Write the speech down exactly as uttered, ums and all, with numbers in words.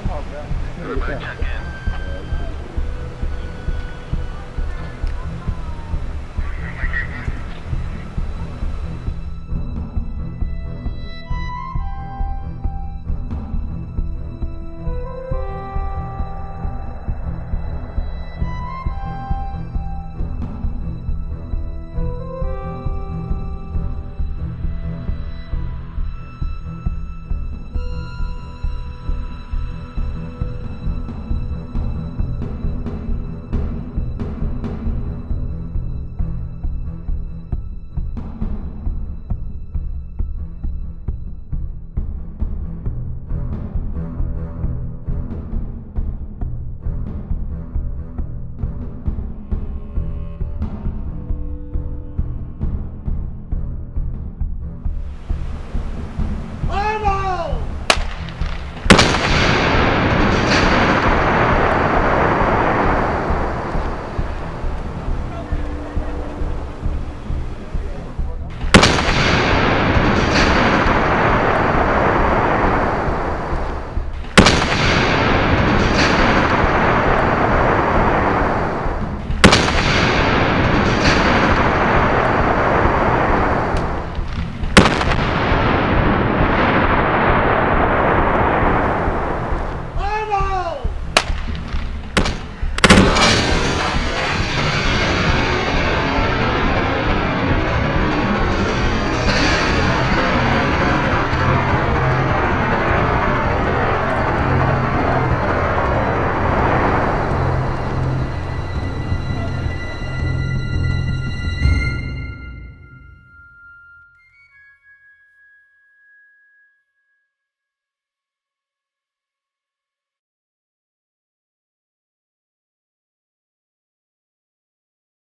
Grubhub, yeah. Grubhub check-in.